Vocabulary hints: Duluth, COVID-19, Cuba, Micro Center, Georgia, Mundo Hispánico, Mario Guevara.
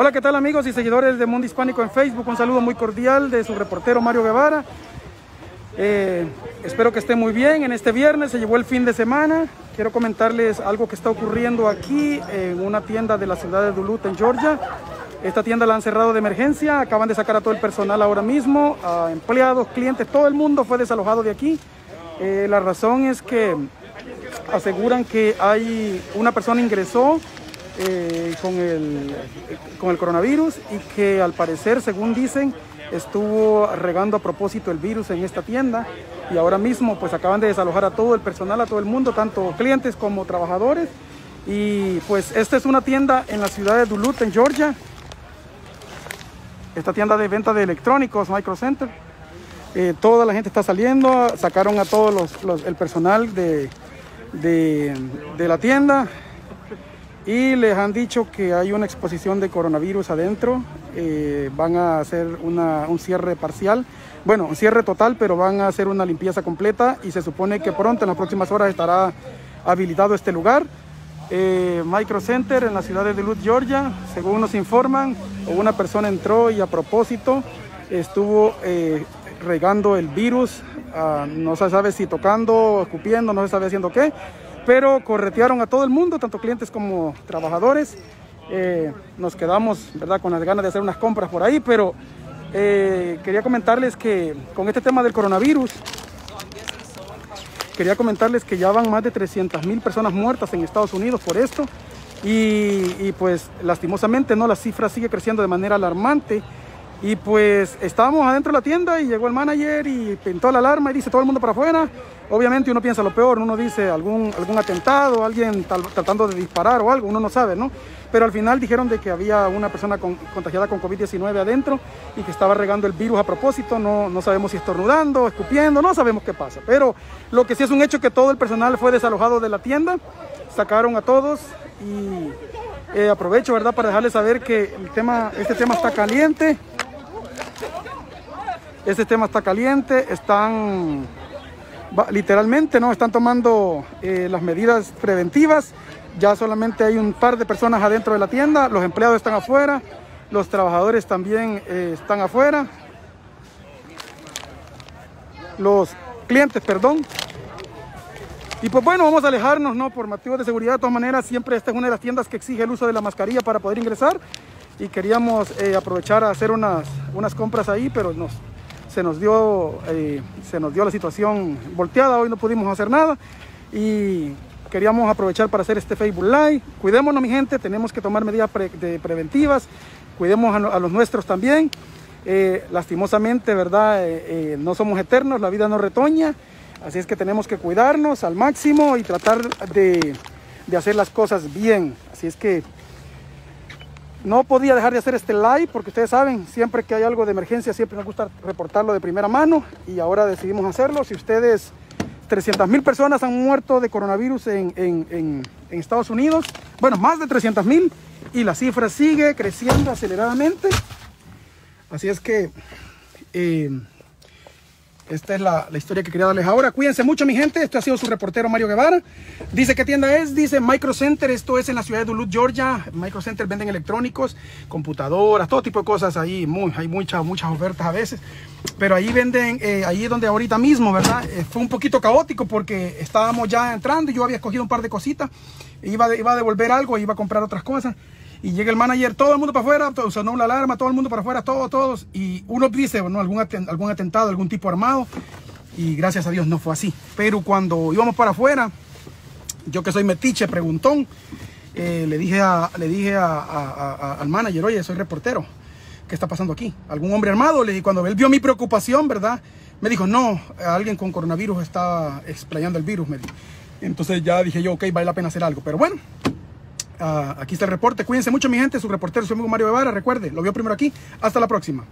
Hola, ¿qué tal amigos y seguidores de Mundo Hispánico en Facebook? Un saludo muy cordial de su reportero Mario Guevara. Espero que esté muy bien. En este viernes se llevó el fin de semana. Quiero comentarles algo que está ocurriendo aquí en una tienda de la ciudad de Duluth, en Georgia. Esta tienda la han cerrado de emergencia. Acaban de sacar a todo el personal ahora mismo, a empleados, clientes, todo el mundo fue desalojado de aquí. La razón es que aseguran que hay una persona ingresó con el coronavirus y que al parecer, según dicen, estuvo regando a propósito el virus en esta tienda, y ahora mismo pues acaban de desalojar a todo el personal, a todo el mundo, tanto clientes como trabajadores. Y pues esta es una tienda en la ciudad de Duluth, en Georgia, esta tienda de venta de electrónicos, Micro Center. Toda la gente está saliendo, sacaron a todos el personal de la tienda y les han dicho que hay una exposición de coronavirus adentro. Van a hacer un cierre parcial, bueno, un cierre total, pero van a hacer una limpieza completa y se supone que pronto, en las próximas horas, estará habilitado este lugar. Micro Center en la ciudad de Duluth, Georgia, según nos informan, una persona entró y a propósito estuvo regando el virus, no se sabe si tocando, escupiendo, no se sabe haciendo qué, pero corretearon a todo el mundo, tanto clientes como trabajadores. Nos quedamos, ¿verdad?, con las ganas de hacer unas compras por ahí, pero quería comentarles que con este tema del coronavirus, quería comentarles que ya van más de 300,000 personas muertas en Estados Unidos por esto, y pues lastimosamente, ¿no?, la cifra sigue creciendo de manera alarmante. Y pues estábamos adentro de la tienda y llegó el manager y pintó la alarma y dice: todo el mundo para afuera. Obviamente uno piensa lo peor, uno dice algún atentado, alguien tratando de disparar o algo, uno no sabe, ¿no? Pero al final dijeron de que había una persona contagiada con COVID-19 adentro y que estaba regando el virus a propósito. No sabemos si estornudando, escupiendo, no sabemos qué pasa. Pero lo que sí es un hecho que todo el personal fue desalojado de la tienda, sacaron a todos. Y aprovecho, ¿verdad?, para dejarles saber que este tema está caliente. Este tema está caliente, están literalmente, ¿no?, están tomando las medidas preventivas. Ya solamente hay un par de personas adentro de la tienda, los empleados están afuera, los trabajadores también están afuera, los clientes, perdón. Y pues bueno, vamos a alejarnos, ¿no?, por motivos de seguridad. De todas maneras, siempre esta es una de las tiendas que exige el uso de la mascarilla para poder ingresar, y queríamos aprovechar a hacer unas compras ahí, pero se nos dio la situación volteada. Hoy no pudimos hacer nada y queríamos aprovechar para hacer este Facebook Live. Cuidémonos, mi gente, tenemos que tomar medidas preventivas, cuidemos a los nuestros también. Lastimosamente, ¿verdad?, no somos eternos, la vida no retoña, así es que tenemos que cuidarnos al máximo y tratar de hacer las cosas bien. Así es que no podía dejar de hacer este live porque ustedes saben, siempre que hay algo de emergencia, siempre nos gusta reportarlo de primera mano, y ahora decidimos hacerlo. Si ustedes, 300,000 personas han muerto de coronavirus en Estados Unidos, bueno, más de 300,000, y la cifra sigue creciendo aceleradamente. Así es que esta es la historia que quería darles ahora. Cuídense mucho, mi gente. Esto ha sido su reportero Mario Guevara. Dice, ¿qué tienda es? Dice Micro Center. Esto es en la ciudad de Duluth, Georgia. Micro Center venden electrónicos, computadoras, todo tipo de cosas ahí. Hay muchas ofertas a veces. Pero ahí venden, ahí es donde ahorita mismo, ¿verdad? Fue un poquito caótico porque estábamos ya entrando. Yo había escogido un par de cositas. Iba a devolver algo, iba a comprar otras cosas. Y llega el manager, todo el mundo para afuera, sonó la alarma, todo el mundo para afuera, todos. Y uno dice, bueno, algún atentado, algún tipo armado. Y gracias a Dios no fue así. Pero cuando íbamos para afuera, yo que soy metiche, preguntón, le dije al manager: oye, soy reportero, ¿qué está pasando aquí? ¿Algún hombre armado? Y cuando él vio mi preocupación, ¿verdad?, me dijo: no, alguien con coronavirus está explayando el virus, me dijo. Entonces ya dije yo, ok, vale la pena hacer algo. Pero bueno, aquí está el reporte. Cuídense mucho, mi gente. Su reportero, su amigo Mario Guevara. Recuerde, lo vio primero aquí. Hasta la próxima.